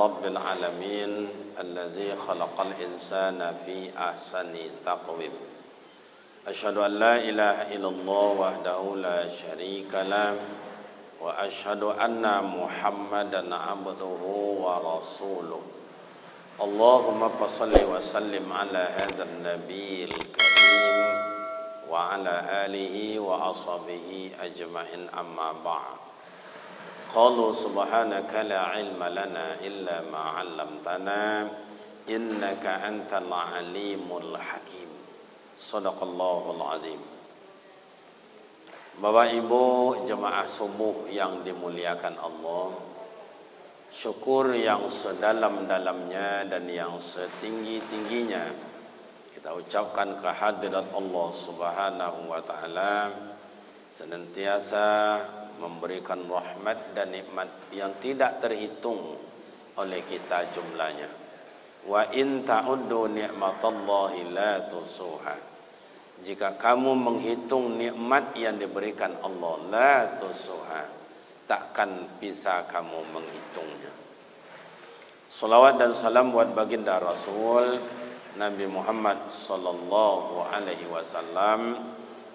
Rabbil alamin allazi khalaqal insana fi ahsani taqwim. Asyhadu an la ilaha illallah wahdahu la syarikalah wa asyhadu anna Muhammadan abduhu wa rasuluh. Allahumma shalli wa sallim ala hadzal nabiyil karim wa ala alihi wa ashabihi ajmain, amma ba'd. Qalu subhanaka la ilma lana illa ma 'allamtana innaka antal alimul hakim. Shadaqallahul azim. Bapak Ibu jemaah subuh yang dimuliakan Allah, syukur yang sedalam-dalamnya dan yang setinggi-tingginya kita ucapkan kehadirat Allah Subhanahu wa taala, senantiasa memberikan rahmat dan nikmat yang tidak terhitung oleh kita jumlahnya. Wa in ta'uddu ni'matallahi la tusuha. Jika kamu menghitung nikmat yang diberikan Allah, la tusuha, takkan bisa kamu menghitungnya. Salawat dan salam buat baginda Rasul Nabi Muhammad sallallahu alaihi wasallam.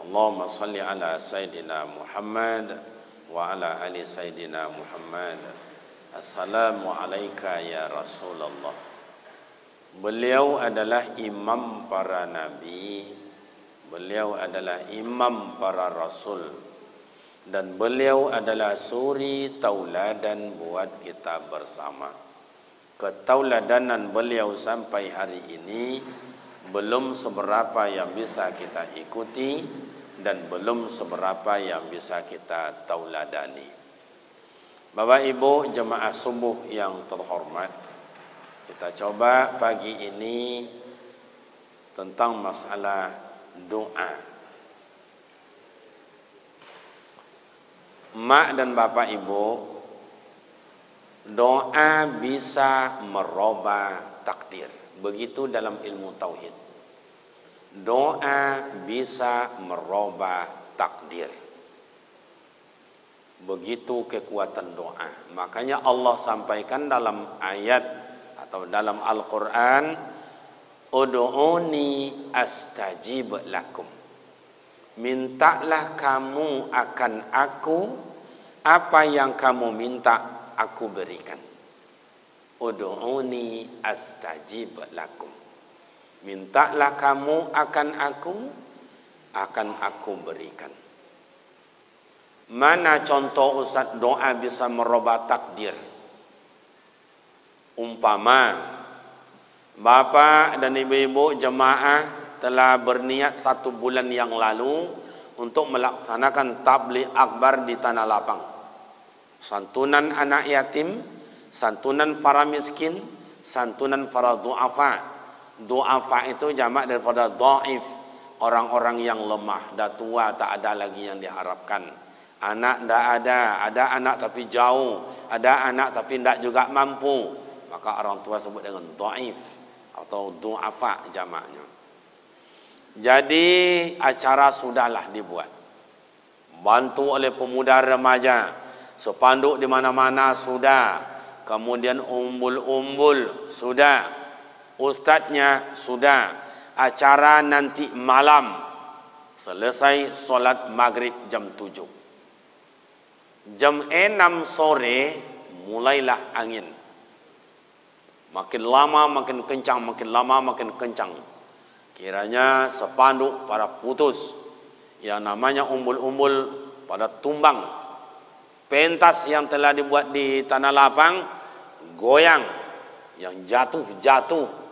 Allahumma salli ala sayyidina Muhammad wa ala ali sayyidina Muhammad. Assalamu alayka ya Rasulullah. Beliau adalah imam para nabi, beliau adalah imam para rasul, dan beliau adalah suri tauladan buat kita bersama. Ketauladanan beliau sampai hari ini belum seberapa yang bisa kita ikuti dan belum seberapa yang bisa kita tauladani. Bapak Ibu jemaah subuh yang terhormat, kita coba pagi ini tentang masalah doa. Mak dan Bapak Ibu, doa bisa merubah takdir. Begitu dalam ilmu tauhid. Doa bisa merubah takdir. Begitu kekuatan doa. Makanya Allah sampaikan dalam ayat atau dalam Al-Quran, Udu'uni astajib lakum. Mintalah kamu akan aku, apa yang kamu minta aku berikan. Udu'uni astajib lakum. Mintalah kamu akan aku berikan. Mana contoh ustaz doa bisa merubah takdir? Umpama bapak dan ibu-ibu jemaah telah berniat 1 bulan yang lalu untuk melaksanakan tabligh akbar di Tanah Lapang. Santunan anak yatim, santunan para miskin, santunan para du'afa. Du'afa itu jamak daripada dhaif, orang-orang yang lemah, dah tua, tak ada lagi yang diharapkan. Anak dah ada anak tapi jauh, ada anak tapi tidak juga mampu. Maka orang tua sebut dengan dhaif atau du'afa jamaknya. Jadi acara sudahlah dibuat. Bantu oleh pemuda remaja, sepanduk di mana-mana sudah. Kemudian umbul-umbul sudah. Ustadznya sudah. Acara nanti malam, selesai solat maghrib jam 7. Jam 6 sore mulailah angin. Makin lama makin kencang, makin lama makin kencang. Kiranya sepanduk pada putus, yang namanya umbul-umbul pada tumbang. Pentas yang telah dibuat di Tanah Lapang goyang, yang jatuh-jatuh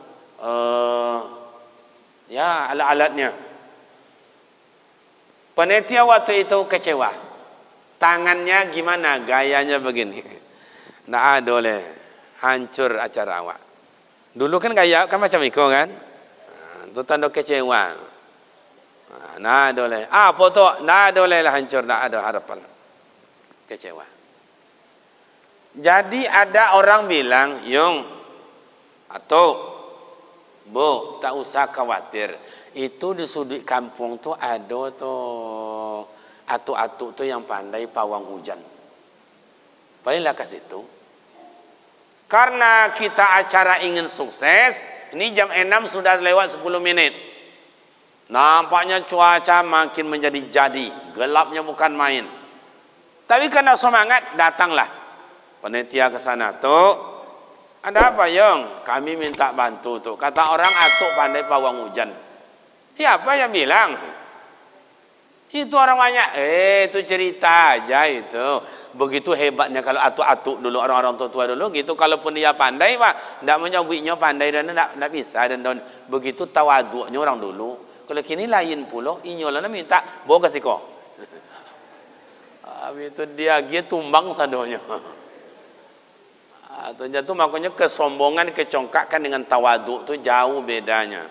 ya alat-alatnya. Panitia waktu itu kecewa. Tangannya gimana? Gayanya begini. Nah, dole hancur acara awak. Dulu kan kayak kan macam iko kan. Tu tanda kecewa. Nah boleh. Apa tu? Nah bolehlah hancur, tak ada harapan. Kecewa. Jadi ada orang bilang, "Yung atau Bu, tak usah khawatir. Itu di sudut kampung tu ada tu atuk-atuk tu yang pandai pawang hujan. Baiklah ke situ. Karena kita acara ingin sukses, ini jam 6 sudah lewat 10 minit. Nampaknya cuaca makin menjadi-jadi, gelapnya bukan main. Tapi karena semangat, datanglah penitia ke sana. Tok, ada apa, Yong? Kami minta bantu, Tok. Kata orang, atuk pandai pawang hujan. Siapa yang bilang? Itu orang banyak. Itu cerita aja itu. Begitu hebatnya kalau atuk-atuk dulu, orang-orang tua-tua dulu gitu. Kalaupun dia pandai, Pak, tidak menyebutnya pandai dan tidak bisa. Dan begitu tawaduknya orang dulu. Kalau kini lain pula, inyolah minta bawa kasih kau. Habis itu dia tumbang sadonya. Itu makanya kesombongan, kecongkakan dengan tawaduk itu jauh bedanya.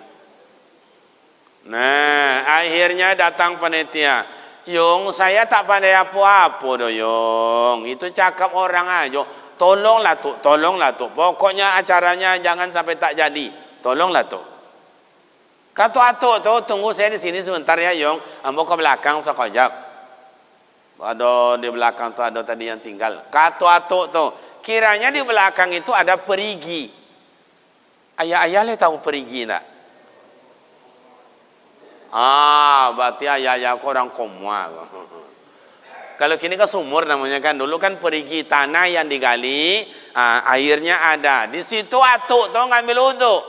Nah, akhirnya datang panitia. Yung, saya tak pandai apa-apa doh, Yung. Itu cakap orang aja. Tolonglah tu, tolonglah tu. Pokoknya acaranya jangan sampai tak jadi. Tolonglah tu. Kata atuk tu, tunggu saya di sini sebentar ya, Yong. Ambo ke belakang sekejap. Ada di belakang tu ada tadi yang tinggal. Kata atuk tu, kiranya di belakang itu ada perigi. Ayah-ayah le tahu perigi tak? Berarti ayah-ayah orang Komua. Kalau kini ke sumur namanya kan. Dulu kan perigi tanah yang digali, airnya ada. Di situ atuk tu ngambil uduk.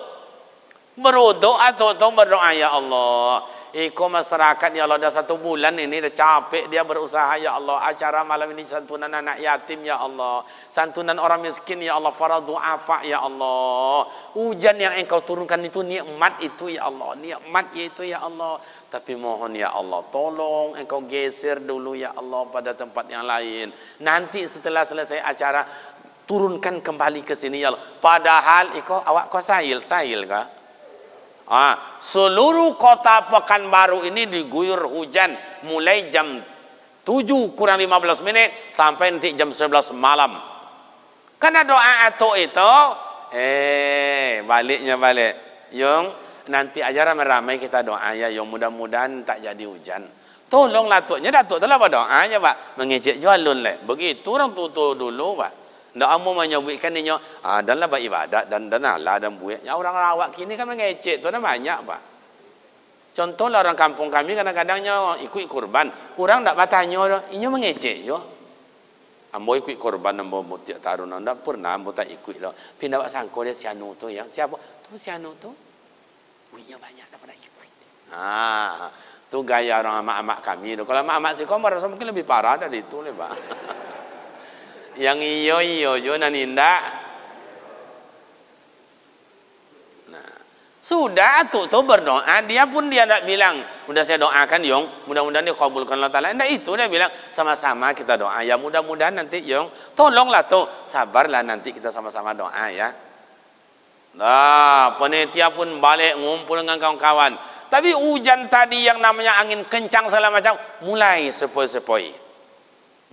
Beruduk atau berdoa, ya Allah, iko masyarakat, ya Allah, dah 1 bulan ini dah capek dia berusaha, ya Allah. Acara malam ini santunan anak yatim, ya Allah, santunan orang miskin, ya Allah, faradu afa, ya Allah. Hujan yang engkau turunkan itu nikmat itu, ya Allah, nikmat itu, ya Allah. Tapi mohon, ya Allah, tolong engkau geser dulu, ya Allah, pada tempat yang lain. Nanti setelah selesai acara turunkan kembali ke sini, ya Allah. Padahal iko awak kau sahil kah? Seluruh kota Pekanbaru ini diguyur hujan mulai jam 7:15 sampai nanti jam 11 malam. Karena doa atuk itu, baliknya. Yung, nanti aja ramai-ramai kita doa ya, Yung, mudah-mudahan tak jadi hujan. Tolonglah atuknya, datuk telah berdoanya, Pak. Mengejek jualun leh. Begitu orang tutup dulu, Pak. Doa mu menyebutkan ini adalah beribadat dan Allah dan buat. Ya, orang Awak kini kan mengecek tu ada banyak, Pak. Contohlah orang kampung kami kadang-kadangnya ikut kurban. Orang tak bertanya, ini mengecek je. Ambo ikut kurban, ambo tiap tahun, tak pernah, ambo tak ikut. Pindah buat sangkau dia si Anu tu yang siapa? Tu si Anu tu, duitnya banyak daripada ikut. Tu gaya orang amak-amak kami. Kalau amak-amak si kau merasa mungkin lebih parah dari itu, Pak. Yang iyo dan indah. Nah, sudah atuk tu berdoa, dia pun dia tak bilang, "Mudah saya doakan, Yong, mudah-mudahan dikabulkan Allah Taala." Ndak itu dia bilang, "Sama-sama kita doa ya, mudah-mudahan nanti, Yong, tolonglah tu, sabarlah nanti kita sama-sama doa ya." Nah, panitia pun balik ngumpul dengan kawan-kawan. Tapi hujan tadi yang namanya angin kencang segala macam mulai sepoi-sepoi.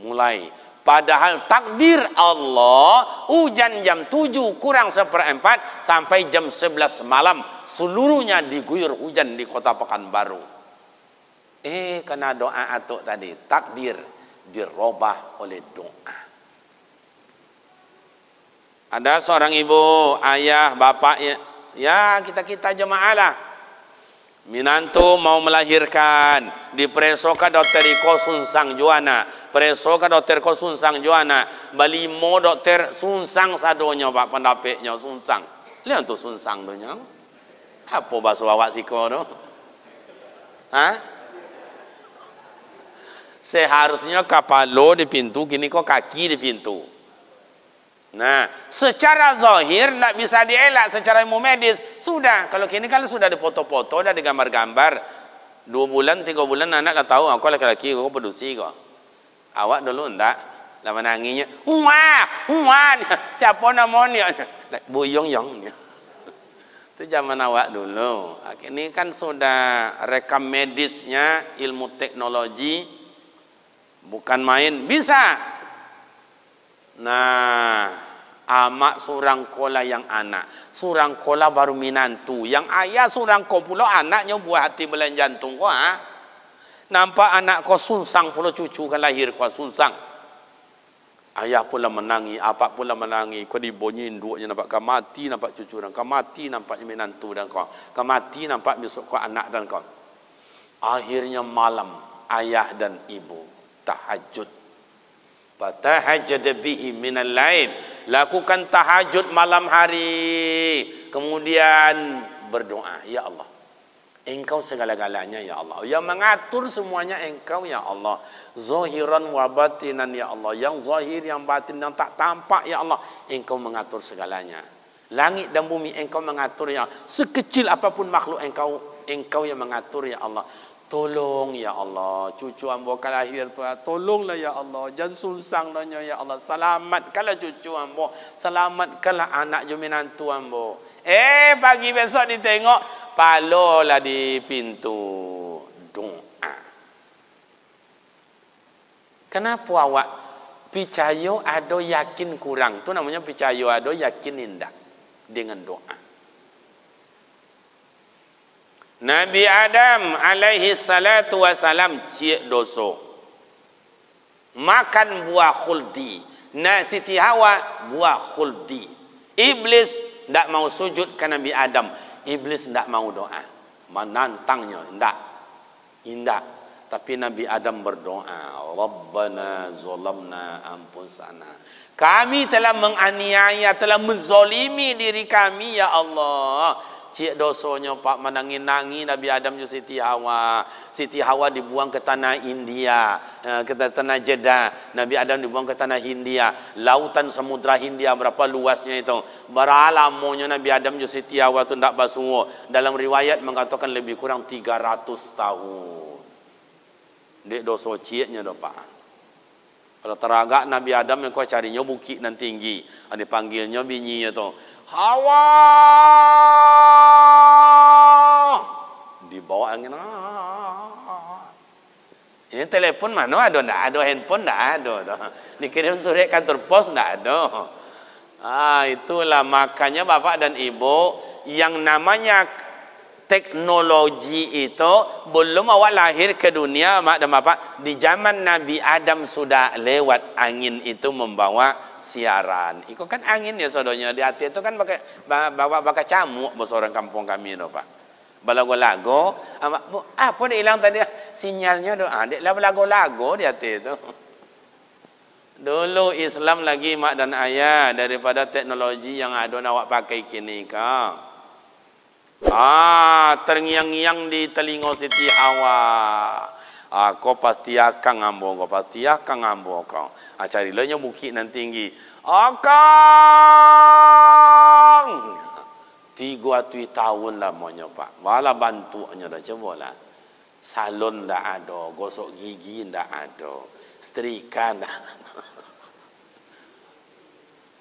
Mulai padahal takdir Allah hujan jam 7:15 sampai jam 11 malam seluruhnya diguyur hujan di kota Pekanbaru. Kena doa atuk tadi, takdir dirubah oleh doa. Ada seorang ibu, ayah, bapak ya kita jemaah lah. Minantu mau melahirkan di Presoka Dokter Iko Sunsang Juana. Presoka Dokter Iko Sunsang Juana. Balimo Dokter Sunsang sadonya, Pak, pendapeknya Sunsang. Lihat tu Sunsang donya. Apa bahasa awak siko tu? Seharusnya kapalo di pintu, kini kok kaki di pintu. Nah, secara zahir tidak bisa dielak, secara ilmu medis sudah. Kalau kini kalau sudah dipoto-poto, dah digambar-gambar 2 bulan 3 bulan anak dah tahu. Aku lelaki, aku pedusi kok. Awak dulu enggak, lah menanginya. Siapa namanya? Buyong-yong. Itu zaman awak dulu. Ini kan sudah rekam medisnya, ilmu teknologi, bukan main, bisa. Nah, amak Surangkola yang anak, Surangkola baru minantu, yang ayah Surangko pula anaknya buah hati belahan jantung kok. Nampak anak kau sunsang pula, cucu kan lahir kau sunsang. Ayah pula menangi, apak pula menangi. Kau dibonyin duanya nampak kau mati, nampak cucu dan kau mati, nampak menantu dan kau. Kau mati, nampak besok kau anak dan kau. Akhirnya malam, ayah dan ibu tahajud. Fatahajjad bihi minal lail. Lakukan tahajud malam hari. Kemudian berdoa, ya Allah, Engkau segala-galanya ya Allah, yang mengatur semuanya Engkau ya Allah, zahiran wa batinan ya Allah, yang zahir yang batin yang tak tampak ya Allah, Engkau mengatur segalanya. Langit dan bumi Engkau mengatur ya Allah. Sekecil apapun makhluk Engkau yang mengatur ya Allah. Tolong ya Allah, cucu ambo kalau lahir Tuhan, tolonglah ya Allah, jangan susang doanya ya Allah, selamatkanlah cucu ambo, selamatkanlah anak juminantu ambo. Pagi besok ditengok palolah di pintu doa. Kenapa awak picayo ado yakin kurang? Itu namanya picayo ado yakin indah dengan doa. Nabi Adam alaihi salatu wasalam cie doso. Makan buah khuldi. Siti Hawa buah khuldi. Iblis tak mau sujud ke Nabi Adam. Iblis tidak mau doa, menantangnya, tidak. Tapi Nabi Adam berdoa, Rabbana zolamna anfusana. Kami telah menganiaya, telah menzolimi diri kami ya Allah. Cik dosonya pak menangi-nangi Nabi Adam juga Siti Hawa. Siti Hawa dibuang ke tanah India, ke tanah Jeddah. Nabi Adam dibuang ke tanah Hindia. Lautan Samudra Hindia berapa luasnya itu. Beralamonya Nabi Adam juga Siti Hawa itu tidak basuh. Dalam riwayat mengatakan lebih kurang 300 tahun. Dek doso ciknya do pak. Kalau teragak Nabi Adam yang kau carinya bukit dan tinggi. Ada panggilnya binyi itu. Hawa dibawa angin. Ini telepon mana ada? Nggak ada handphone, nggak ada. Dikirim surat kantor pos, nggak ada. Itulah makanya bapak dan ibu yang namanya teknologi itu belum awak lahir ke dunia mak dan bapak. Di zaman Nabi Adam sudah lewat angin itu membawa siaran. Itu kan angin ya saudaranya. Di hati itu kan bakal camuk bos orang kampung kami itu pak. Balago-lago. Apa dia hilang tadi? Sinyalnya itu. Dia balago-lago di hati itu. Dulu Islam lagi mak dan ayah daripada teknologi yang ada awak pakai kini kak. Terngiang-ngiang di telingo Siti Hawa. Kau pasti akan ambo, kau pasti akan ambo kau. Cari lehnya bukit dan tinggi. Akang 3 tahun lamanya pak. Walau bantuannya dah coba lah. Salon dah ada, gosok gigi dah ada, setrika dah.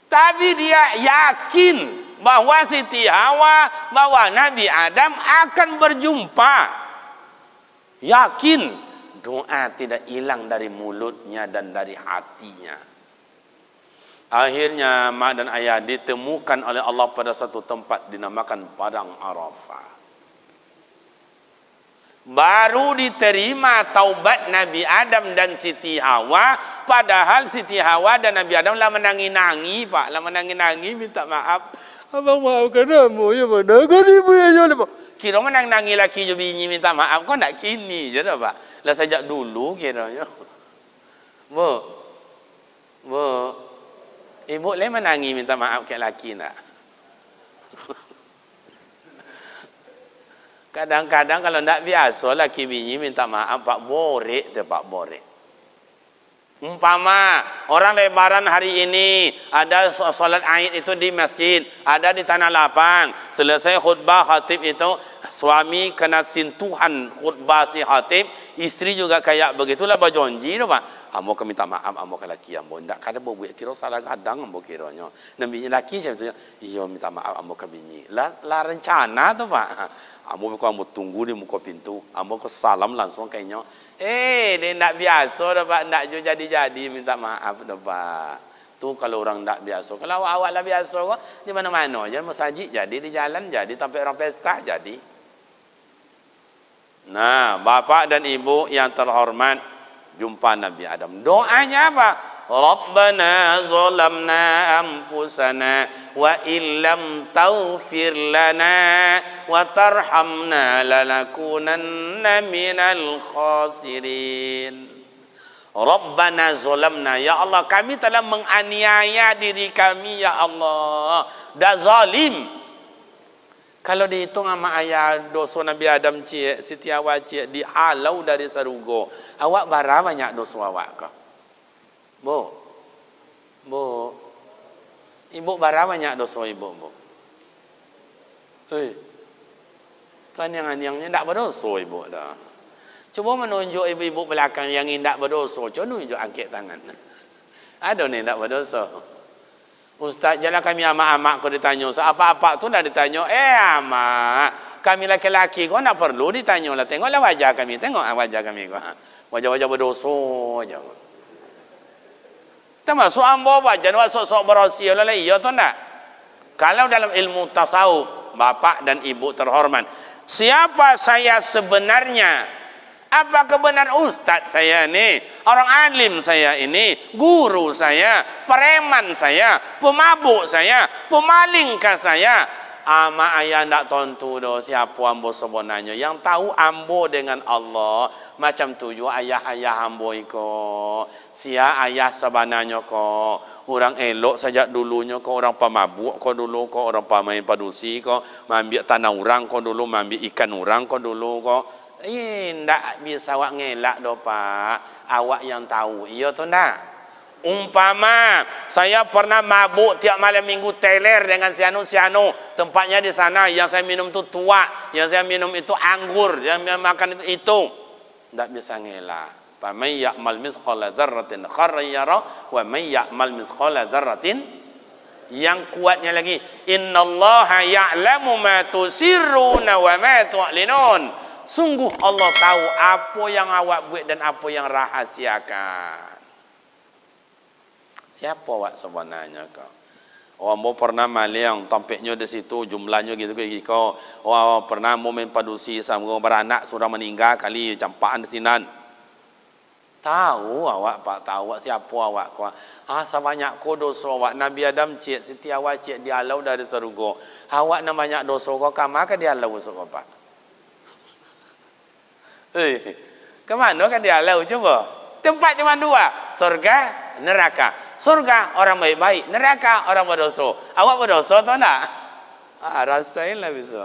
Tapi dia yakin bahwa Siti Hawa, bahwa Nabi Adam akan berjumpa. Yakin doa tidak hilang dari mulutnya dan dari hatinya. Akhirnya mak dan ayah ditemukan oleh Allah pada satu tempat dinamakan Padang Arafah. Baru diterima taubat Nabi Adam dan Siti Hawa. Padahal Siti Hawa dan Nabi Adam lah menangi-nangi pak, lah menangi-nangi minta maaf. Abang maafkan kamu ya pada ibu ya jolok. Kira menang-nangi laki je binyi minta maaf kau nak kini je dah pak. Lah sejak dulu kiranya. Bu. Ibu le menangi minta maaf ke laki nak. Kadang-kadang kalau nak biasa laki binyi minta maaf pak borek tu pak borek. Umpama orang lebaran hari ini ada solat Aid itu di masjid, ada di tanah lapang. Selesai khutbah khatib itu, suami kena sentuhan khutbah si khatib, isteri juga kayak begitulah berjonji tu pak. Amo ke minta maaf, amo ke laki amo. Ndak kada bo buya kira salah kadang amo kiranya. Nambinya laki macam tu. Iyo minta maaf amo ke bini. La rencana tu Pak. Amo ko amo tunggu di muka pintu. Amo ke salam langsung kayaknya. Ni ndak biasa dah Pak, ndak jadi minta maaf dah Pak. Tu kalau orang tak biasa. Kalau awak lah biasa kok, di mana-mana je masjid jadi, di jalan jadi, sampai orang pesta jadi. Nah, bapak dan ibu yang terhormat, jumpa Nabi Adam. Doanya apa? Rabbana zalamna anfusana wa illam taghfir lana wa tarhamna lanakunanna minal khasirin. Rabbana zalamna, ya Allah, kami telah menganiaya diri kami, ya Allah, dah zalim. Kalau dihitung sama ayah dosa Nabi Adam cie, Siti Hawa cie, dihalau dari sarugo. Awak bara banyak dosa awak kah? Bu, ibu bara banyak dosa ibu, bu. Tuan yang tak berdosa ibu dah. Cuba menunjuk ibu-ibu belakang yang tidak berdosa. Cuba menunjuk angkat tangan. Ada ni tidak berdosa. Ustaz, jalan kami amak-amak kau ditanya. Apa-apa tu dah ditanya. Amak. Kami laki-laki kau nak perlu ditanya lah. Tengoklah wajah kami. Tengok wajah kami. Wajah-wajah berdosa je. Termasuk ambo wajah. Sok-sok berdosa lah. Iya tu tak? Kalau dalam ilmu tasawuf, bapak dan ibu terhormat, siapa saya sebenarnya? Apa kebenaran ustaz saya ini, orang alim saya ini, guru saya, pereman saya, pemabuk saya, pemalingkah saya? Ama ayah ndak tentu doh siapa ambo sebenarnya. Yang tahu ambo dengan Allah. Macam tujuh ayah-ayah ambo iko. Sia ayah sebenarnya ko. Orang elok sejak dulunya ko. Orang pemabuk ko dulu ko. Orang pemain padusi ko. Mambil tanah orang ko dulu. Mambil ikan orang ko dulu ko. Ndak bisa awak ngelak doh Pak. Awak yang tahu. Iya tu ndak? Umpama saya pernah mabuk tiap malam minggu teler dengan sianu-sianu. Tempatnya di sana. Yang saya minum tu tuak. Yang saya minum itu anggur. Yang saya makan itu ndak bisa ngelak. Fa may ya'mal mithqala dzarratin khairan yarah wa may ya'mal mithqala dzarratin. Yang kuatnya lagi, innallaha ya'lamu ma tusirruna wa ma tu'linun. Sungguh Allah tahu apa yang awak buat dan apa yang rahasiakan. Siapa awak sebenarnya kau? Orang mau pernah maling, tampiknya di situ, jumlahnya gitu kau. Orang pernah mau main padusi sama beranak sudah meninggal kali campaan di sinan. Tahu awak Pak, tahu awak siapa awak kau. Sebanyak kau dosa awak. Nabi Adam cik, Siti Hawa cik, dihalau dari sarugo. Awak nak banyak dosa kau, kamar ke dihalau dosa kau Pak? Ke mana kan dihalau cuba? Tempat cuma dua, surga, neraka. Surga orang baik-baik, neraka orang berdosa. Awak berdosa atau tak? Rasainlah bisa.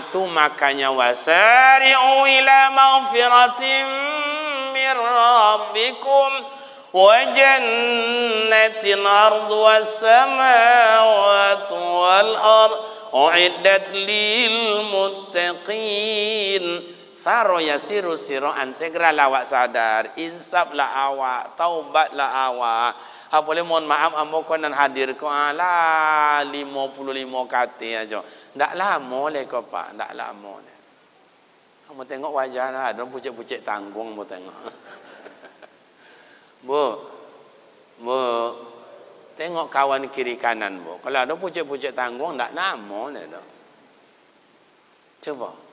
Itu makanya wasari'u ila maghfiratin min rabbikum wa jannatin ardu was samawati wal ardh u'iddat lil muttaqin. Saro yasiru siroan, segeralah awak sadar, insaplah awak, taubatlah awak. Boleh mohon maaf ambo konan hadir ko ala 55 kate aja. Ndak lama le ko Pak, ndak lama le. Kamu tengok wajahlah, ada pucuk-pucuk tanggung mu tengok. Bu. Tengok kawan kiri kanan bu. Kalau ada pucuk-pucuk tanggung, tak nama ni tu. Cuba.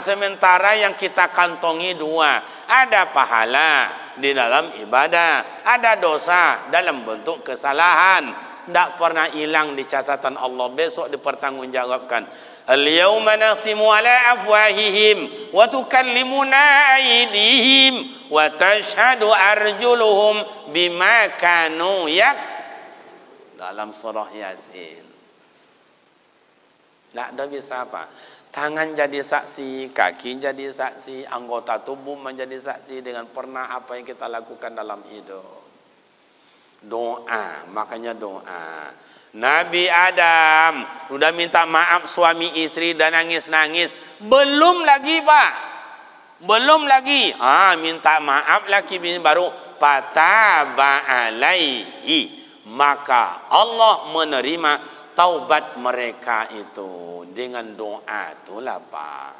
Sementara yang kita kantongi dua, ada pahala di dalam ibadah, ada dosa dalam bentuk kesalahan, tak pernah hilang di catatan Allah, besok dipertanggungjawabkan. Al-yawma nakhtimu ala afwahihim wa tukallimuna aydihim wa tashhadu arjuluhum bima kanu yak. Dalam surah Yasin. Tak ada bisa apa? Tangan jadi saksi, kaki jadi saksi, anggota tubuh menjadi saksi dengan pernah apa yang kita lakukan dalam hidup. Doa, makanya doa. Nabi Adam sudah minta maaf suami istri dan nangis-nangis. Belum lagi Pak. Belum lagi minta maaf lagi baru fataba alaihi, maka Allah menerima taubat mereka itu dengan doa. Itulah Pak.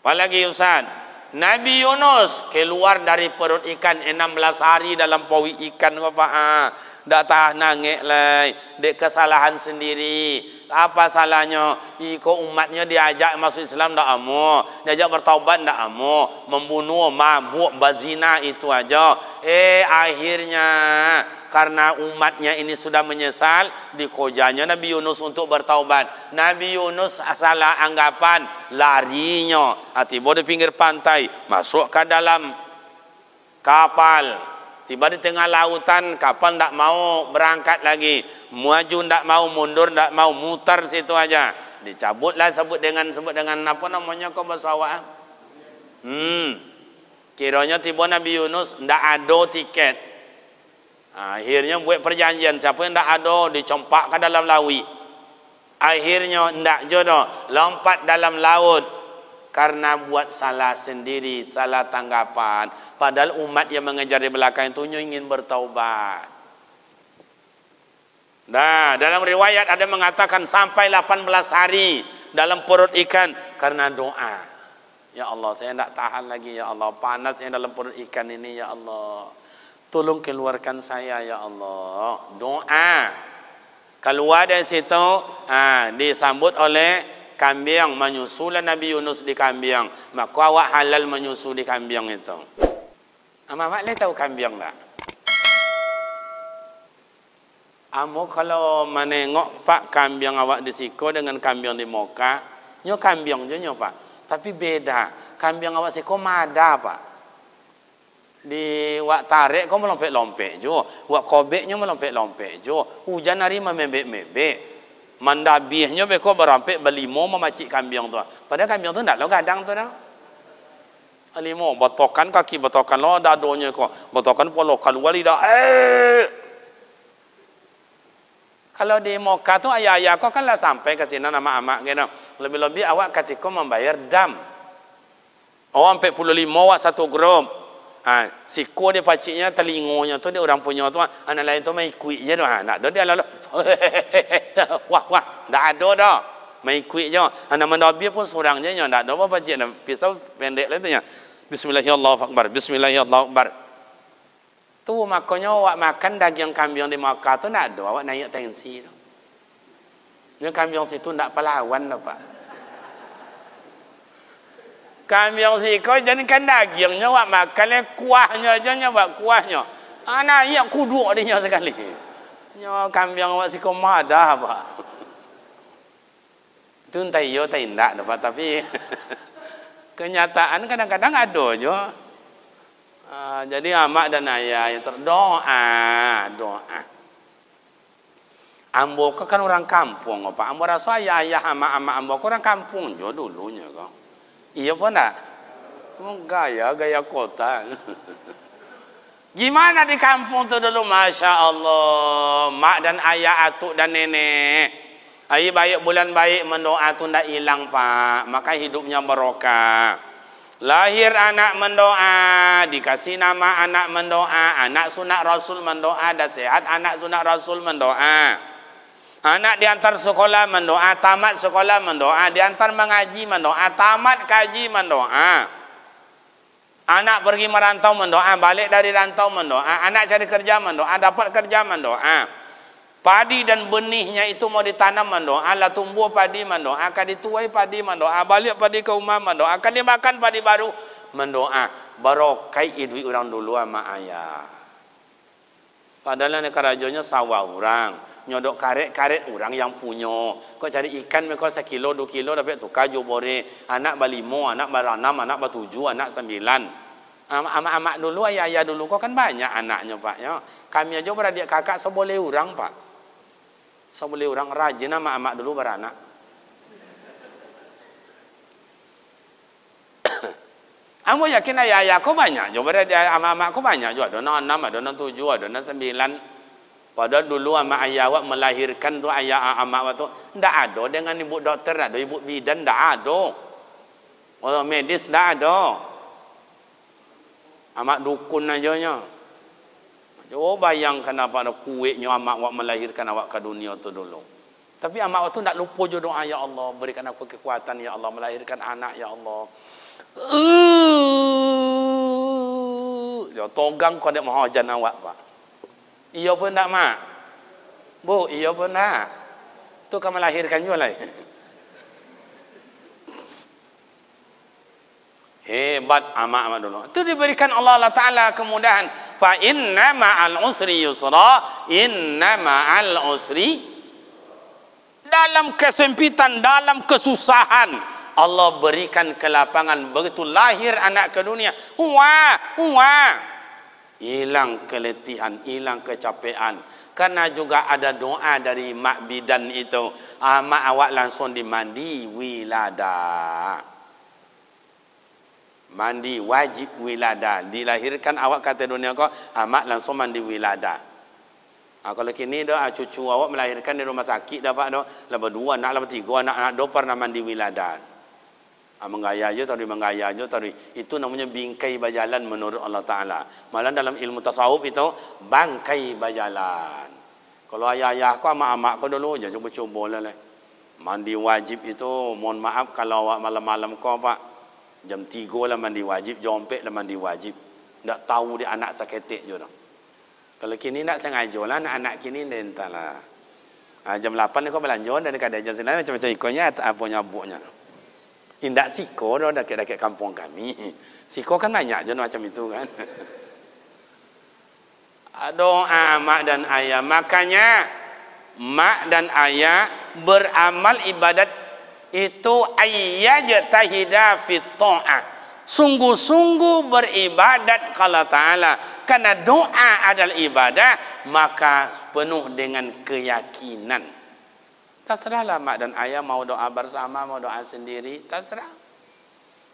Apalagi Ustaz, Nabi Yunus keluar dari perut ikan 16 hari dalam pawi ikan Pak. Dak tahan nangek lai, dek kesalahan sendiri. Apa salahnya? Iko umatnya diajak masuk Islam dak amo, diajak bertaubat dak amo, membunuh, mabuk, berzina itu aja. Akhirnya karena umatnya ini sudah menyesal, dikojanya Nabi Yunus untuk bertaubat. Nabi Yunus salah anggapan, larinya. Tiba di pinggir pantai, masuk ke dalam kapal. Tiba di tengah lautan, kapal tidak mau berangkat lagi. Maju tidak mau, mundur tidak mau, mutar situ aja. Dicabutlah sebut dengan apa namanya kau bersawa. Kiranya tiba Nabi Yunus tidak ada tiket. Akhirnya buat perjanjian, siapa yang tidak ada dicompak ke dalam lawi. Akhirnya tidak jodoh, lompat dalam laut. Karena buat salah sendiri, salah tanggapan. Padahal umat yang mengejar di belakang itu ingin bertaubat. Nah, dalam riwayat ada mengatakan sampai 18 hari dalam perut ikan karena doa. Ya Allah, saya tidak tahan lagi ya Allah. Panasnya dalam perut ikan ini ya Allah. Tolong keluarkan saya ya Allah. Doa. Keluar dari situ, disambut oleh kambing, menyusulah Nabi Yunus di kambing. Maka awak halal menyusu di kambing itu. Amak leh tahu kambing tak? Amok kalau menengok pak kambing awak di Siko dengan kambing di Moka, nyo kambing je nyo pak. Tapi beda. Kambing awak Siko mada pak. Di wak tarik kau melompek-lompek jo. Wak kobeknya melompek-lompek jo. Hujan hari memebek-mebek. Mandabihnya beko berampek berlimo memacik kambing tu. Padahal kambing tu tidak lo gadang tu dah. Limo botokan kaki botokan lo dadonya ko. Botokan polo keluar lidah. Kalau di Moka tu ayah-ayah ko kan lah sampai ke sini nama amak gitu. Lebih-lebih awak katiko membayar dam. Awak sampai 45 awak 1 gram. Siku dia paciknya telingonya tu dia orang punya tu. Anak lain tu main kuit je tu. Nak dia lalu. Wah, tidak ada dah. Main kuit je. Anak mendabir pun seorang je. Tidak ada apa-apa cik. Pisau pendek lah tu. Bismillahirrahmanirrahim. Bismillahirrahmanirrahim. Tu makanya awak makan daging kambing di Makkah tu tidak ada. Awak naik tensi tu. Ini kambing situ tidak pelawan lah Pak. Kambing situ jadikan dagingnya awak makan. Kuahnya je awak kuahnya. Anak ia kuduk dia sekali. Nyo kambing awak siko madah apa? Itu entah iyo, entah indah dapat. Tapi kenyataan kadang-kadang ada jo. Jadi amak dan ayah yang doa. Ambo kan orang kampung apa? Ambo rasa ayah amak ambo orang kampung jo dulunya kau. Iya pun tak? Gaya kota. Gimana di kampung tu dulu, Masya Allah, mak dan ayah, atuk dan nenek, hari baik bulan baik mendoa tu tidak hilang Pak, maka hidupnya berokah. Lahir anak mendoa, dikasih nama anak mendoa, anak sunat Rasul mendoa, dah sehat anak sunat Rasul mendoa, anak diantar sekolah mendoa, tamat sekolah mendoa, diantar mengaji mendoa, tamat kaji mendoa. Anak pergi merantau mendoa, balik dari rantau mendoa, anak cari kerja mendoa, dapat kerja mendoa. Padi dan benihnya itu mau ditanam mendoa, lah tumbuh padi mendoa, akan dituai padi mendoa, balik padi ke rumah mendoa, akan dimakan padi baru mendoa. Barokai idui orang dulu sama ayah. Padahal ni kerajonya sawah orang, nyodok karet-karet orang yang punya. Kau cari ikan mereka 1 kilo 2 kilo dapat tukar jubore. Anak balimo, anak baranam, anak batuju, anak 9. Amak-amak dulu, ayah-ayah dulu kau kan banyak anaknya Pak ya. Kami aja beradik kakak seboleh orang Pak. Seboleh orang rajin amak-amak dulu beranak. Aku yakin ayah-ayah kau banyak juga. Amak-amak kau banyak juga. Ada 6, ada 7, ada 9. Padahal dulu amak ayah awak melahirkan tu ayah amak awak tu. Tidak ada dengan ibu dokter, ada ibu bidan, tidak ada. Orang medis dah ada. Amat dukun ajanya. Oh bayangkan apa ada kuitnya amat awak melahirkan awak ke dunia tu dulu. Tapi amat waktu nak lupa je doa, ya Allah berikan aku kekuatan, ya Allah melahirkan anak, ya Allah. Dia togang kau nak mahajan awak pak. Ia pun nak mak. Bu, ia pun nak. Tu kau melahirkan juga lah. Hebat amat-amat dulu. Itu diberikan Allah Ta'ala kemudahan. Fa inna ma'al usri yusra, inna ma'al usri. Dalam kesempitan, dalam kesusahan, Allah berikan kelapangan. Begitu lahir anak ke dunia, hilang keletihan, hilang kecapean. Karena juga ada doa dari mak bidan itu, mak awak langsung dimandi wiladah. Mandi wajib wilada. Dilahirkan awak kata dunia kau, amat langsung mandi wilada. Kalau kini dah cucu awak melahirkan di rumah sakit dapat dah. Lepas dua anak, lepas tiga anak, anak dua pernah mandi wilada. Menggaya je tadi, menggaya je tadi. Itu namanya bingkai bajalan menurut Allah Ta'ala. Malah dalam ilmu tasawuf itu bangkai bajalan. Kalau ayah-ayah kau, amak-amak kau dulu je cuba-cuba lah. Mandi wajib itu, mohon maaf kalau awak malam-malam kau pak. Jam 3 lah mandi wajib, jompek lah mandi wajib. Tak tahu dia anak saketik je dah. Kalau kini nak sengaja lah, anak-anak kini dia entahlah. Jam 8 dia kau belanjur, dan kadang jam 9 macam-macam ikonnya, apa nyabuknya. Indak siko dah, dakit-dakit kampung kami. Siko kan banyak je macam itu kan. Doa mak dan ayah. Makanya, mak dan ayah beramal ibadat itu ayyajtahida fit ta'ah, sungguh-sungguh beribadat kepada Ta'ala. Karena doa adalah ibadah, maka penuh dengan keyakinan. Terserahlah mak dan ayah mau doa bersama, mau doa sendiri, terserah.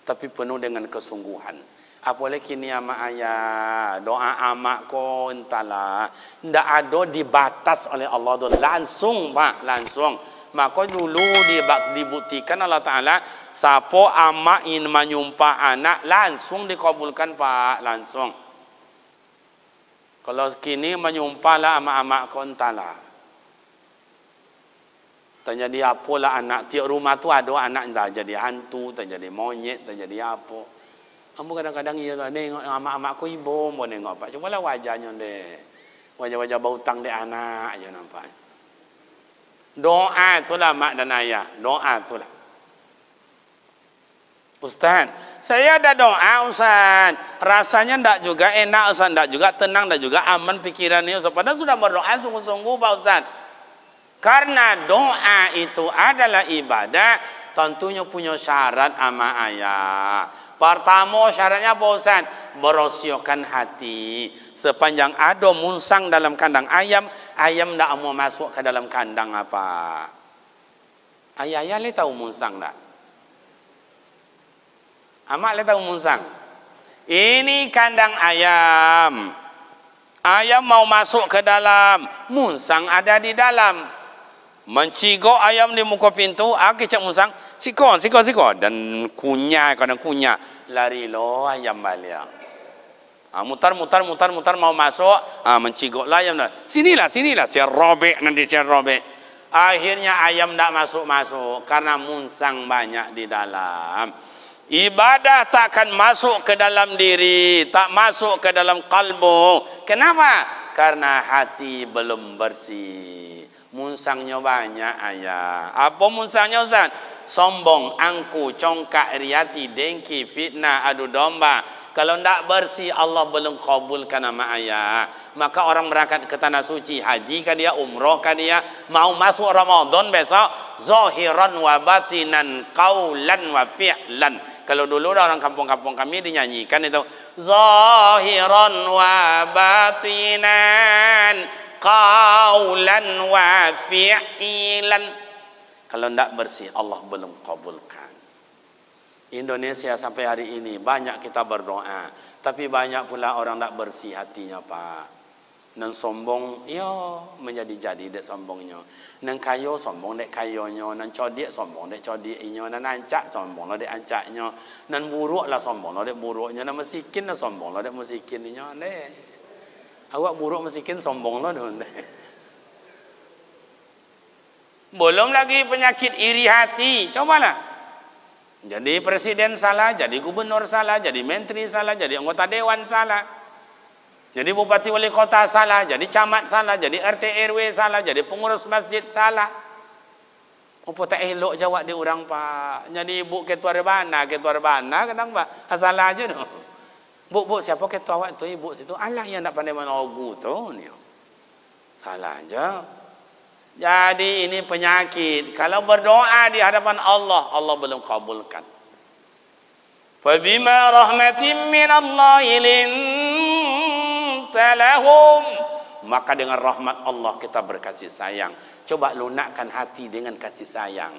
Tapi penuh dengan kesungguhan. Apalagi kini amak ayah, doa amak ko entahlah, tidak ada dibatas oleh Allah tu langsung pak, langsung. Maka dulu dibuktikan Allah Ta'ala, siapa amak ingin menyumpah anak langsung dikabulkan pak, langsung. Kalau kini menyumpahlah amak-amak kontalah. Terjadi apalah anak, tiap rumah tu ada anak yang jadi hantu, terjadi monyet, terjadi apa. Ambo kadang-kadang ia tengok amak-amak ko ibu, ambo tengok pak. Cubalah wajahnya deh. Wajah-wajah bautang deh anak aja nampak. Doa itulah mak dan ayah. Doa itulah. Ustaz, saya ada doa Ustaz. Rasanya tidak juga enak Ustaz. Tidak juga tenang, tidak juga aman pikirannya Ustaz. Padahal sudah berdoa sungguh-sungguh Pak Ustaz. Karena doa itu adalah ibadah. Tentunya punya syarat ama ayah. Pertama syaratnya apa Ustaz? Berosiakan hati. Sepanjang ada munsang dalam kandang ayam, ayam tak mau masuk ke dalam kandang apa. Ayah-ayah le tahu munsang tak? Amak le tahu munsang? Ini kandang ayam. Ayam mau masuk ke dalam. Munsang ada di dalam. Mencigok ayam di muka pintu. Aku cek munsang. Sikor, sikor, sikor. Dan kunyah, kadang kunyah. Lari lo ayam balik. Mutar, mutar, mutar, mutar mau masuk, mencigok ayam dah. Sinilah, saya robek nanti saya robek. Akhirnya ayam tak masuk-masuk karena munsang banyak di dalam. Ibadah takkan masuk ke dalam diri, tak masuk ke dalam kalbu. Kenapa? Karena hati belum bersih. Munsangnya banyak ayah. Apa munsangnya Ustaz? Sombong, angku, congkak, riati, dengki, fitnah, adu domba. Kalau tidak bersih, Allah belum kabulkan nama ayah. Maka orang berangkat ke tanah suci, haji kah dia, umrah kah dia, mau masuk Ramadan besok, zahiran wa batinan, qawlan wa fi'lan. Kalau dulu orang kampung-kampung kami dinyanyikan itu, zahiran wa batinan, qawlan wa fi'lan. Kalau tidak bersih, Allah belum kabulkan. Indonesia sampai hari ini banyak kita berdoa, tapi banyak pula orang tak bersih hatinya pak. Nang sombong, ya menjadi-jadi dek sombongnya. Nang kayo sombong dek kayonya. Nang codik sombong dek codiknya. Nang ancak sombong dek ancaknya. Nang buruk lah sombong dek buruknya. Nang mesikin lah sombong dek mesikinnya. Dek. Awak buruk mesikin sombong lah dek. Belum lagi penyakit iri hati. Cobalah. Jadi presiden salah, jadi gubernur salah, jadi menteri salah, jadi anggota dewan salah, jadi bupati wali kota salah, jadi camat salah, jadi RT RW salah, jadi pengurus masjid salah. Apa tak elok jawab dia orang pak. Jadi bu ketua rebana kadang pak salah aja tu. Bu bu siapa ketua awak tu ibu situ Allah yang tak pandai menogu tu ni. Salah aja. Jadi ini penyakit. Kalau berdoa di hadapan Allah, Allah belum kabulkan. Fabima rahmatin min Allah linta lahum. Maka dengan rahmat Allah kita berkasih sayang. Coba lunakkan hati dengan kasih sayang.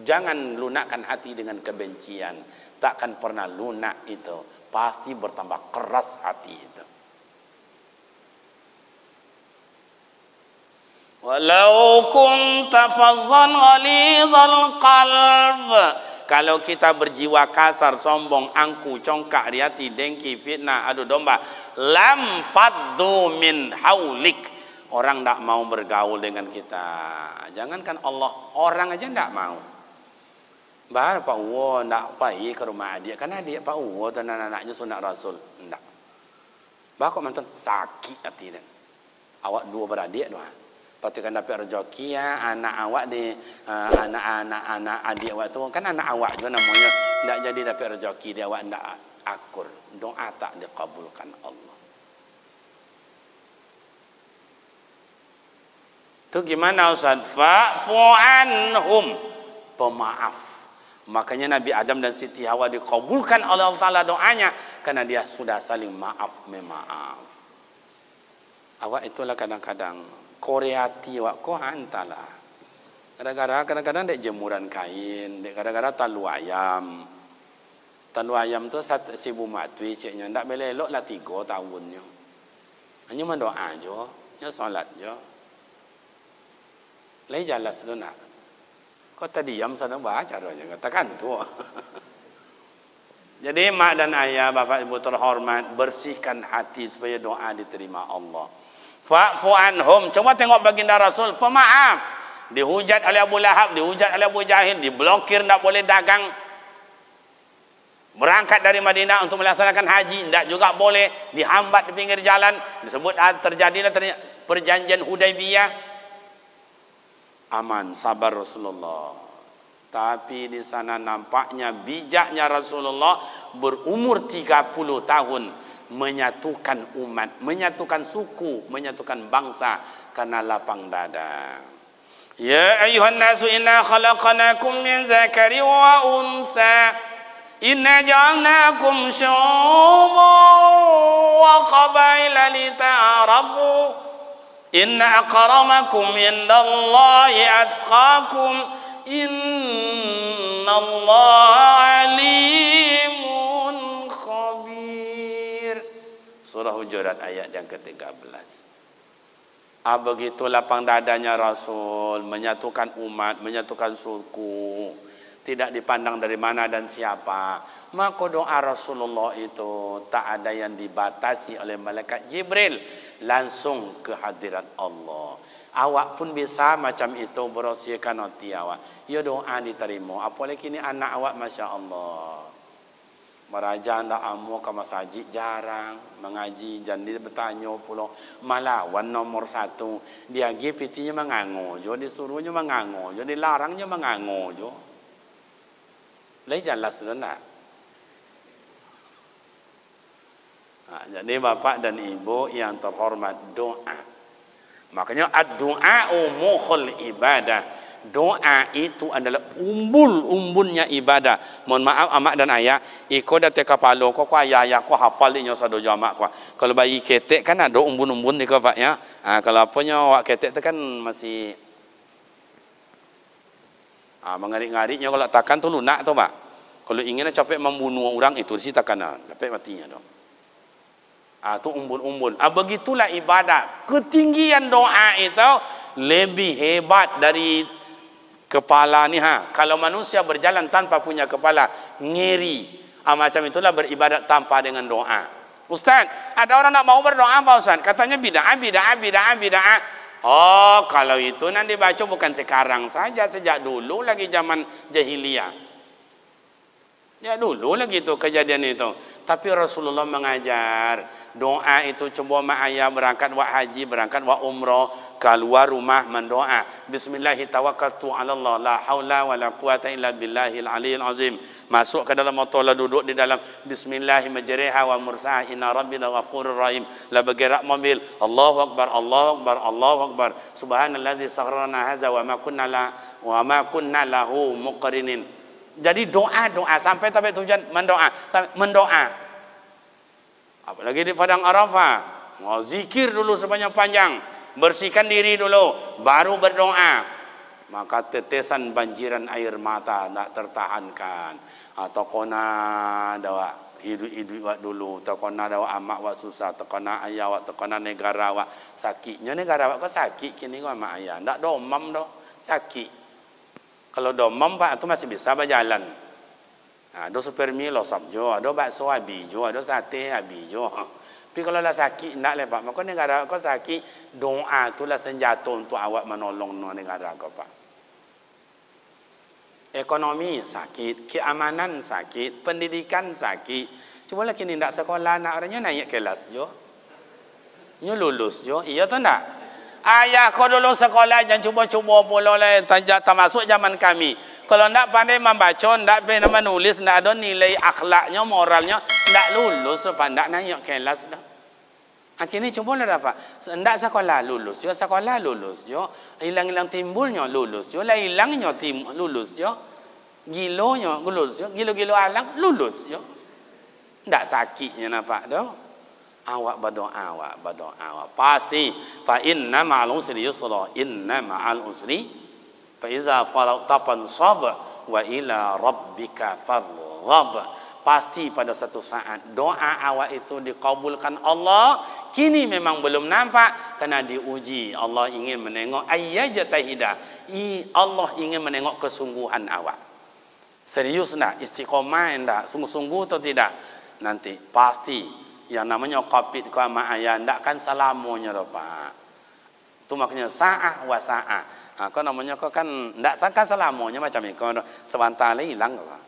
Jangan lunakkan hati dengan kebencian. Takkan pernah lunak itu. Pasti bertambah keras hati itu. Walau kunta fazzan ghalizal qalb, kalau kita berjiwa kasar, sombong, angku, congkak, riati, dengki, fitnah, adu domba, lam faddu min haulik, orang tak mau bergaul dengan kita. Jangankan Allah, orang aja tak mau. Bahar Pak Uwo tak pergi ke rumah dia, karena dia Pak Uwo dan anak-anaknya sunat Rasul. Tak. Bahar kok mantan sakit hati dia. Awak dua beradik doa. Patikan dapat rezeki ya anak awak di anak adik awak tu kan anak awak juga namanya tidak jadi dapat rezeki dia awak tidak akur doa tak dikabulkan Allah. Tu gimana Ustaz? Fa'fu anhum, pemaaf. Makanya Nabi Adam dan Siti Hawa dikabulkan oleh Allah Taala doanya karena dia sudah saling maaf memaaf. Awak itulah kadang-kadang koreati wak ko hantalah. Kadang-kadang dek jemuran kain, dek kadang-kadang talu ayam. Talu ayam tu satu sibu matwi ceknya ndak belelok lah 3 tahunnya. Hanya mendoa jo, nya solat jo. Lai jelas tu nak. Kau tadi diam sana baca caranya katakan tu. Jadi mak dan ayah, bapak ibu terhormat, bersihkan hati supaya doa diterima Allah. Fa'fu anhum. Coba tengok baginda Rasul pemaaf. Dihujat oleh Abu Lahab, dihujat oleh Abu Jahil, diblokir tak boleh dagang. Berangkat dari Madinah untuk melaksanakan haji tak juga boleh, dihambat di pinggir jalan, disebut terjadilah perjanjian Hudaibiyah. Aman, sabar Rasulullah. Tapi di sana nampaknya bijaknya Rasulullah berumur 30 tahun. Menyatukan umat, menyatukan suku, menyatukan bangsa karena lapang dada. Ya ayuhan nasu inna khalaqnakum min zakari wa unsa inna ja'alnakum syu'uban wa qabaila lita'arafu inna akramakum indallahi atqakum innallaha alim. Surah Hujurat ayat yang ke-13. Begitu lapang dadanya Rasul, menyatukan umat, menyatukan suku, tidak dipandang dari mana dan siapa. Maka doa Rasulullah itu tak ada yang dibatasi oleh malaikat Jibril, langsung ke hadirat Allah. Awak pun bisa macam itu berosiakan hati awak. Ya doa diterima. Apalagi ini anak awak Masya Allah. Meraja anda amu ke masjid jarang mengaji, jadi bertanya pula malawan nomor 1 dia GPT-nya mengango, jadi suruhnya mengango, jadi larangnya mengango, jo. Lai jelas nak. Jadi bapak dan ibu yang terhormat doa. Makanya ad-du'a mukhul ibadah. Doa itu adalah umbun-umbunnya ibadah. Mohon maaf amak dan ayah, iko dah teka palo ko ayah ko hafal ni sado jamak ko. Kalau bayi ketek kan ada umbun-umbun iko Pak ya. Kalau apanya awak ketek tu kan masih mengarik-ngariknya kalau takkan tu lunak tu Pak. Kalau ingin capek membunuh orang itu si takkan capek matinya tu. Itu umbun-umbun. Begitulah ibadat. Ketinggian doa itu lebih hebat dari kepala ni. Kalau manusia berjalan tanpa punya kepala, ngeri. Macam itulah beribadat tanpa dengan doa. Ustaz, ada orang nak mau berdoa apa Ustaz? Katanya bid'ah. Oh, kalau itu nanti baca bukan sekarang saja, sejak dulu lagi zaman jahiliyah. Ya dulu lagi itu kejadian itu. Tapi Rasulullah mengajar doa itu, coba mak ayah berangkat wa haji, berangkat wa umroh, keluar rumah mendoa. Bismillahirrahmanirrahim. La haula wa la quwata illa billahil aliyil azim. Masuk ke dalam motor, duduk di dalam. Bismillahirrahmanirrahim. Wa mursaha inna rabbina ghafurur rahim. La bergerak mobil. Allahu akbar, Allahu akbar, Allahu akbar. Subhanallazi sakhrana hadza wa ma kunna lahu muqrinin. Jadi doa sampai tujuan mendoa, Apalagi di Padang Arafah, mau zikir dulu sepanjang-panjang, bersihkan diri dulu, baru berdoa. Maka tetesan banjiran air mata tak tertahankan. Tokona dawa hidup dulu, tokona dawa amak wa susah, tokona ayah wa, tokona negara wa sakitnya negara wa kok sakit kini kok amak ayah, tak domam doh sakit. Kalau domam pak itu masih bisa berjalan. Ada supir mie losap juga, ada bakso habis juga, ada sate habis juga. Tapi kalau lah sakit nak lepak, maka negara kau sakit, doa itulah senjata untuk awak menolong negara kau pak. Ekonomi sakit, keamanan sakit, pendidikan sakit. Cuba lagi ni nak sekolah, nak orangnya naik kelas juga, nyu lulus juga, iya tu nak? Ayah kau dulu sekolah, jangan cuba-cuba pula lah, termasuk zaman kami. Kalau tidak pandai membaca, tidak pandai menulis, tidak ada nilai akhlaknya, moralnya, tidak lulus, tidak naik kelas. Akhirnya cuba lah Pak, tidak sekolah lulus, ya sekolah lulus, ya hilang-hilang timbulnya lulus, ya hilangnya lulus, ya gilonya lulus, ya gilo-gilo alang lulus, ya tidak sakitnya nampak dah. Awak berdoa. Pasti. Fa'inna ma'al usri yusra. Inna ma'al usri. Fa'iza faraqtapan sabah. Wa ila rabbika farrab. Pasti pada satu saat doa awak itu dikabulkan Allah. Kini memang belum nampak. Karena diuji. Allah ingin menengok. Ayyajatahidah. Allah ingin menengok kesungguhan awak. Serius tak? Istiqomah tak? Sungguh-sungguh atau tidak? Nanti. Pasti. Yang namanya kopit ke sama ayah, tidak kan salamunya lho Pak. Itu maknanya sa'ah wa sa'ah. Kau namanya kau kan, tidak sangka salamunya macam itu. Sebentar hilang Pak.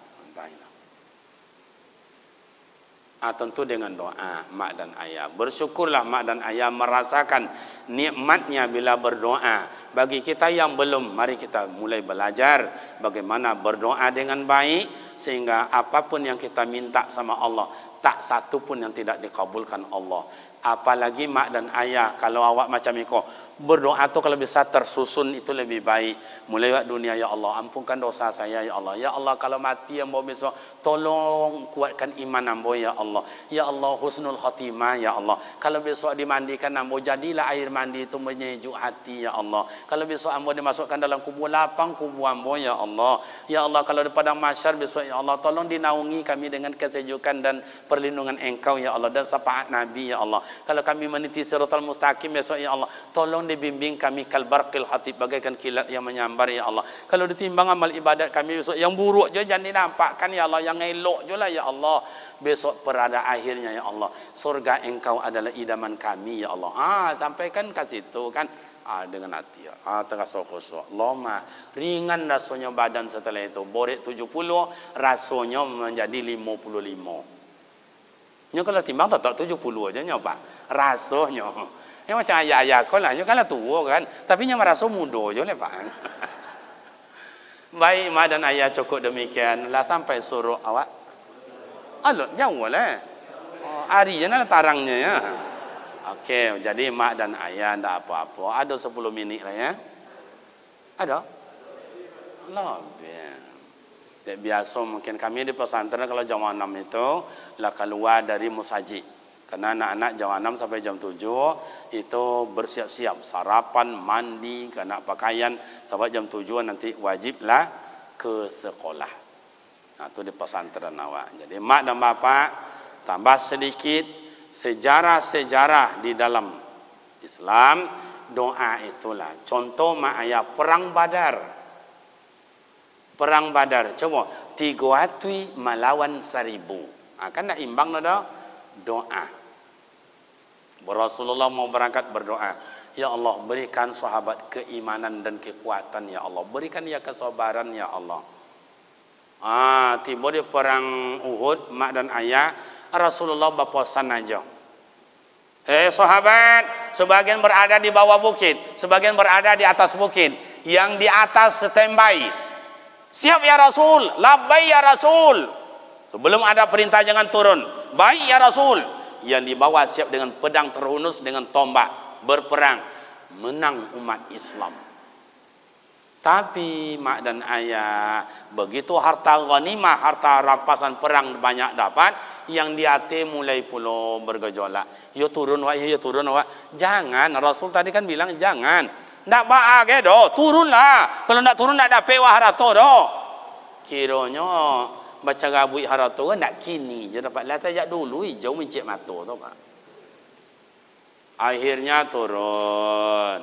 Tentu dengan doa mak dan ayah. Bersyukurlah mak dan ayah merasakan nikmatnya bila berdoa. Bagi kita yang belum, mari kita mulai belajar bagaimana berdoa dengan baik. Sehingga apapun yang kita minta sama Allah, tak satu pun yang tidak dikabulkan Allah. Apalagi mak dan ayah. Kalau awak macam iko, berdoa tu kalau bisa tersusun itu lebih baik. Mulai dunia, ya Allah ampunkan dosa saya, ya Allah. Ya Allah kalau mati ambo besok, tolong kuatkan iman ambo, ya Allah. Ya Allah husnul khatimah, ya Allah. Kalau besok dimandikan ambo, jadilah air mandi itu menyejuk hati, ya Allah. Kalau besok ambo dimasukkan dalam kubur lapang kubur ambo, ya Allah. Ya Allah kalau di padang mahsyar besok, ya Allah tolong dinaungi kami dengan kesejukan dan perlindungan engkau, ya Allah. Dan syafaat Nabi, ya Allah. Kalau kami meniti siratal mustaqim besok, ya Allah tolong dibimbing kami kalbarqil hatib, bagaikan kilat yang menyambar, ya Allah. Kalau ditimbang amal ibadat kami besok, yang buruk je jangan dinampakkan, ya Allah. Yang elok je lah, ya Allah. Besok perada akhirnya, ya Allah. Surga engkau adalah idaman kami, ya Allah. Sampaikan ke situ kan, dengan hati. Terasa khusuk. Lama ringan rasanya badan setelah itu. Borek 70 rasanya menjadi 55. Nyo kalau timbang tak 70 aja nyo Pak. Rasanya macam ayah-ayah kau lah, kan lah tua kan. Tapi nyaman rasa muda je lah Pak. Baik, mak dan ayah cukup demikian. Lah sampai suruh awak. Alah, jauh lah. Hari je lah tarangnya ya. Okey, jadi mak dan ayah tak apa-apa. Ada 10 minit lah ya. Ada? Lebih. Tak biasa mungkin kami di pesantren kalau jam 6 itu lah keluar dari musajid. Karena anak-anak jam 6 sampai jam 7 itu bersiap-siap sarapan, mandi, kena pakaian, sampai jam 7 nanti wajiblah ke sekolah. Itu di pesantren awak. Jadi mak dan bapak tambah sedikit sejarah-sejarah di dalam Islam, doa itulah. Contoh ma'aya perang Badar. Perang Badar. Coba 300 melawan 1000. Kan dah imbang dah doa. Rasulullah mau berangkat berdoa. Ya Allah, berikan sahabat keimanan dan kekuatan. Ya Allah, berikan ya kesabaran. Ya Allah. Tiba di perang Uhud, mak dan ayah Rasulullah berpesan aja. Sahabat, sebagian berada di bawah bukit, sebagian berada di atas bukit. Yang di atas standby. Siap ya Rasul, labai ya Rasul. Sebelum ada perintah jangan turun. Baik ya Rasul. Yang di bawah siap dengan pedang terhunus, dengan tombak, berperang, menang umat Islam. Tapi mak dan ayah, begitu harta ghanimah, harta rampasan perang banyak dapat, yang di hati mulai pula bergejolak. Ya turun wak, ya turun wak. Jangan, Rasul tadi kan bilang jangan. Ndak ba'a ke doh, turunlah. Kalau ndak turun ndak dapat wak harato doh. Kiranya baca gabui harato ndak kini je dapat. Lah sejak dulu hijau mencik mata tau pak. Akhirnya turun.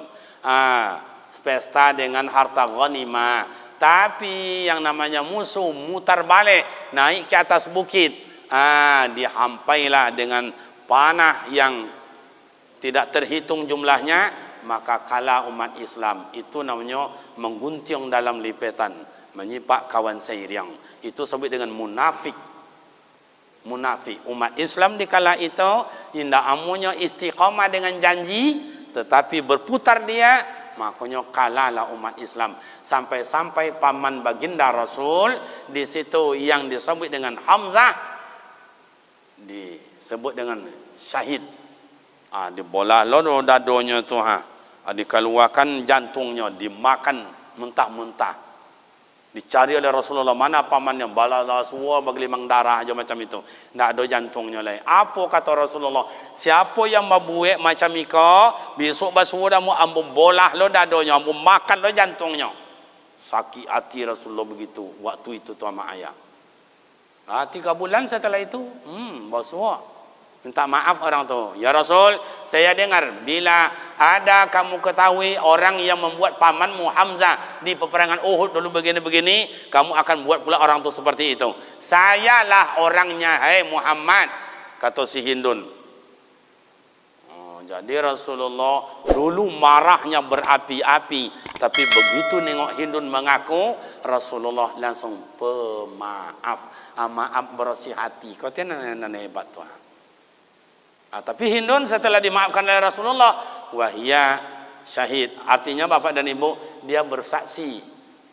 Pesta dengan harta ghanimah. Tapi yang namanya musuh mutar balik, naik ke atas bukit. Dihampailah dengan panah yang tidak terhitung jumlahnya, maka kalah umat Islam. Itu namanya menggunting dalam lipetan, menyipak kawan seiring. Itu sebut dengan munafik. Munafik umat Islam dikala itu, indah amunya istiqamah dengan janji, tetapi berputar dia. Makanya kalahlah umat Islam. Sampai-sampai paman baginda Rasul, di situ yang disebut dengan Hamzah, disebut dengan syahid. Dibolah loro dadonya tu, dikeluarkan jantungnya, dimakan mentah-mentah. Dicari oleh Rasulullah, mana pamannya? Balalah semua bergelimang darah aja macam itu. Tidak ada jantungnya lain. Apa kata Rasulullah? Siapa yang mabuik macam ika, besok basura mu ambum bolah lo dadanya, ambum makan lo jantungnya. Sakit hati Rasulullah begitu. Waktu itu tuan mak ayah. 3 bulan setelah itu, basura. Minta maaf orang tu. Ya Rasul, saya dengar bila ada kamu ketahui orang yang membuat pamanmu Hamzah di peperangan Uhud dulu begini-begini, kamu akan buat pula orang tu seperti itu. Sayalah orangnya, hai Muhammad, kata si Hindun. Jadi Rasulullah dulu marahnya berapi-api, tapi begitu nengok Hindun mengaku, Rasulullah langsung pemaaf. Maaf bersih hati. Kau tiada nenek hebat tu. Tapi Hindun setelah dimaafkan oleh Rasulullah, wahia syahid. Artinya bapak dan ibu, dia bersaksi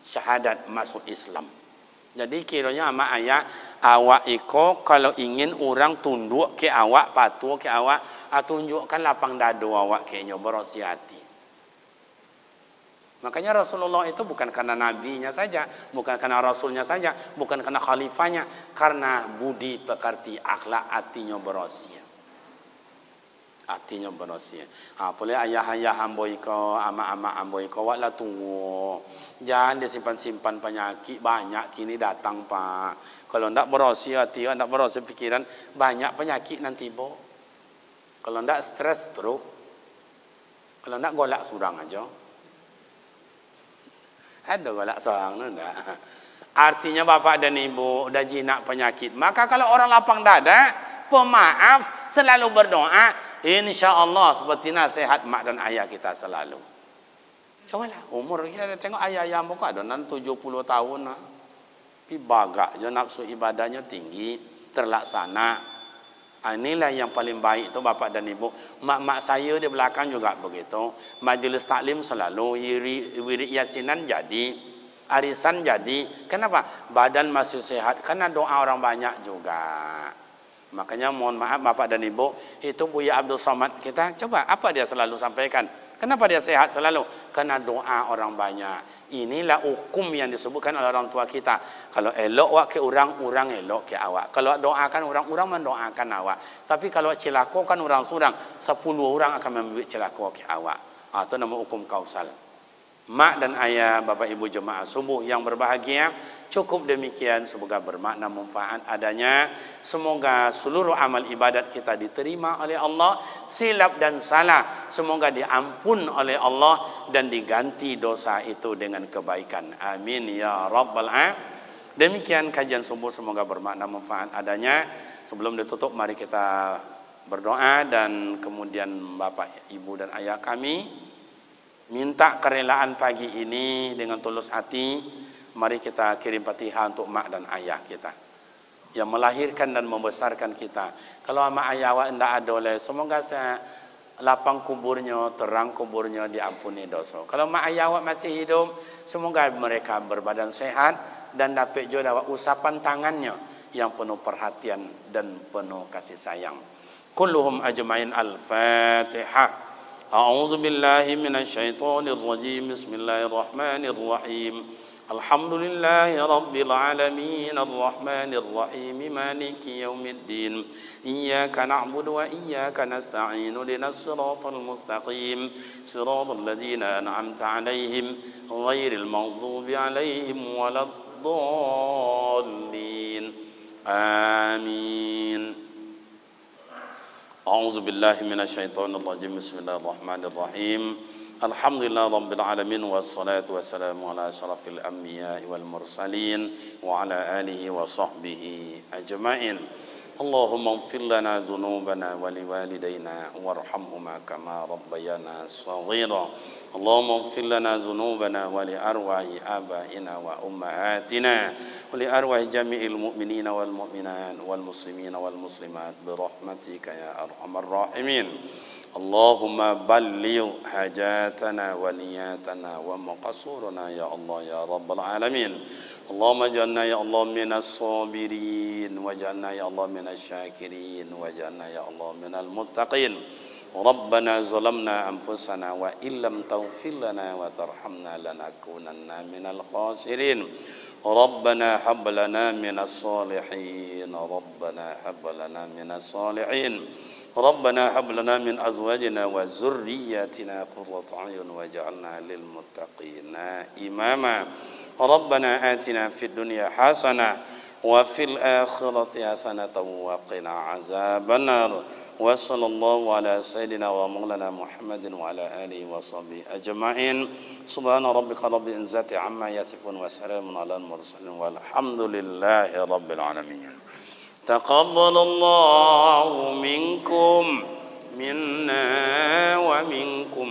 syahadat masuk Islam. Jadi kiranya amak ayah, awak iko kalau ingin orang tunduk ke awak, patuh ke awak, tunjukkan lapang dadu awak kayaknya bersih hati. Makanya Rasulullah itu bukan karena nabinya saja, bukan karena rasulnya saja, bukan karena khalifahnya, karena budi pekerti, akhlak hatinya bersih. Artinya berusia. Boleh ayah-ayah amboi kau, amak-amak amboi kau, waklah tunggu. Jangan disimpan-simpan penyakit banyak kini datang pak. Kalau tidak berusia hati, tidak berusia pikiran, banyak penyakit nanti bo. Kalau tidak stres teruk. Kalau tidak golak surang aja. Ada golak surang tidak. Artinya bapak dan ibu dah jinak penyakit. Maka kalau orang lapang dada, pemaaf, selalu berdoa. InsyaAllah seperti nasihat mak dan ayah kita selalu. Cobalah umur kita tengok ayah-ayah muka ada 70 tahun. Tapi bagak je nafsu ibadahnya tinggi, terlaksana. Inilah yang paling baik tu bapak dan ibu. Mak-mak saya di belakang juga begitu. Majlis taklim selalu, wirid yasinan jadi, arisan jadi. Kenapa? Badan masih sehat. Karena doa orang banyak juga. Makanya mohon maaf bapak dan ibu, itu Buya Abdul Somad kita, coba apa dia selalu sampaikan. Kenapa dia sehat selalu? Karena doa orang banyak. Inilah hukum yang disebutkan oleh orang tua kita. Kalau elok wak ke orang, orang elok ke awak. Kalau doakan orang, orang mendoakan awak. Tapi kalau celaka kan orang surang, 10 orang akan membuat celaka ke awak. Itu nama hukum kausal. Mak dan ayah, bapak ibu jemaah subuh yang berbahagia, cukup demikian, semoga bermakna manfaat adanya. Semoga seluruh amal ibadat kita diterima oleh Allah, silap dan salah semoga diampun oleh Allah dan diganti dosa itu dengan kebaikan. Amin ya rabbal alamin. Demikian kajian subuh, semoga bermakna manfaat adanya. Sebelum ditutup, mari kita berdoa dan kemudian bapak ibu dan ayah kami minta kerelaan pagi ini dengan tulus hati. Mari kita kirim Fatihah untuk mak dan ayah kita yang melahirkan dan membesarkan kita. Kalau ama ayah awak tidak adoleh, semoga saya lapang kuburnya, terang kuburnya, diampuni dosa. Kalau mak ayah awak masih hidup, semoga mereka berbadan sehat dan dapat juga awak usapan tangannya yang penuh perhatian dan penuh kasih sayang. Kulluhum ajmain. Al-Fatihah. أعوذ بالله من الشيطان الرجيم بسم الله الرحمن الرحيم الحمد لله رب العالمين الرحمن الرحيم مالك يوم الدين إياك نعبد وإياك نستعين اهدنا الصراط المستقيم صراط الذين أنعمت عليهم غير المغضوب عليهم ولا الضالين آمين. أعوذ بالله من الشيطان الرجيم بسم الله الرحمن الرحيم الحمد لله رب العالمين والصلاة والسلام على أشرف الأنبياء والمرسلين وعلى آله وصحبه أجمعين. اللهم اغفر لنا ذنوبنا ولوالدينا وارحمهما كما ربيانا صغيرا. اللهم اغفر لنا ذنوبنا ولأرواح آبائنا وأمهاتنا ولأرواح جميع المؤمنين والمؤمنات والمسلمين والمسلمات برحمتك يا أرحم الراحمين. اللهم بلغ حاجاتنا ونياتنا ومقصورنا يا الله يا رب العالمين. اللهم اجعلنا يا الله من الصابرين واجعلنا يا الله من الشاكرين واجعلنا يا الله من المتقين. ربنا ظلمنا أنفسنا وإن لم تغفر لنا وترحمنا لنكونن من الخاسرين. ربنا هب لنا من الصالحين ربنا هب لنا من الصالحين. ربنا هب لنا من أزواجنا وذرياتنا قرة أعين واجعلنا للمتقين إماما. ربنا آتنا في الدنيا حسنة وفي الآخرة حسنة وقنا عذاب النار. وصلى الله على سيدنا ومولانا محمد وعلى آله وصحبه أجمعين. سبحان ربك رب العزة عما يصفون وسلام على المرسلين والحمد لله رب العالمين. تقبل الله منكم منا ومنكم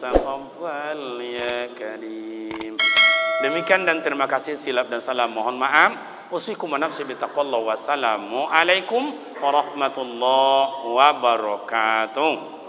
تقبل يا كريم. Demikian dan terima kasih, silap dan salah mohon maaf. Usikum wa nafsi bitaqwallah. Wassalamualaikum warahmatullahi wabarakatuh.